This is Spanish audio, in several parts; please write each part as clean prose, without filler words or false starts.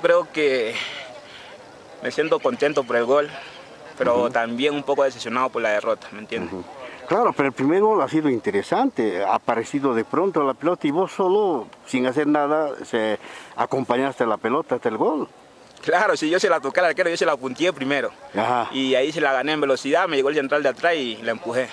Yo creo que me siento contento por el gol, pero también un poco decepcionado por la derrota, ¿me entiendes? Claro, pero el primer gol ha sido interesante, ha aparecido de pronto la pelota y vos solo, sin hacer nada, acompañaste a la pelota hasta el gol. Claro, si yo se la toqué al arquero, yo se la apunté primero. Ajá. Y ahí se la gané en velocidad, me llegó el central de atrás y la empujé.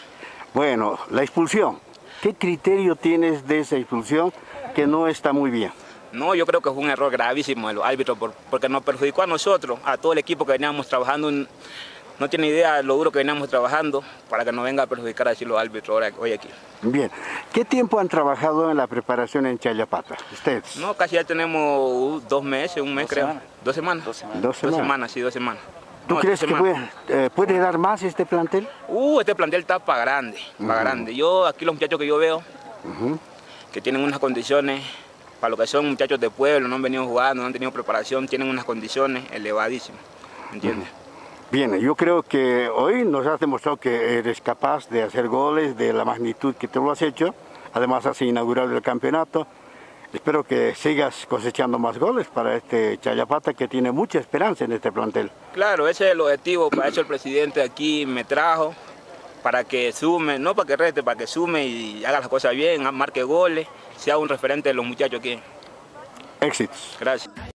Bueno, la expulsión. ¿Qué criterio tienes de esa expulsión que no está muy bien? No, yo creo que fue un error gravísimo el árbitro, porque nos perjudicó a nosotros, a todo el equipo que veníamos trabajando. No tiene idea lo duro que veníamos trabajando para que no venga a perjudicar así los árbitros ahora, hoy aquí. Bien. ¿Qué tiempo han trabajado en la preparación en Challapata, ustedes? No, casi ya tenemos 2 meses, un mes creo. Dos semanas. ¿Tú crees que puede dar más este plantel? Este plantel está para grande, Yo, aquí los muchachos que yo veo, que tienen unas condiciones, para lo que son muchachos de pueblo, no han venido jugando, no han tenido preparación, tienen unas condiciones elevadísimas, ¿entiendes? Bien, yo creo que hoy nos has demostrado que eres capaz de hacer goles de la magnitud que te lo has hecho. Además, has inaugurado el campeonato. Espero que sigas cosechando más goles para este Challapata, que tiene mucha esperanza en este plantel. Claro, ese es el objetivo. Para eso el presidente aquí me trajo, para que sume, no para que reste, para que sume y haga las cosas bien, marque goles, sea un referente de los muchachos aquí. Éxitos. Gracias.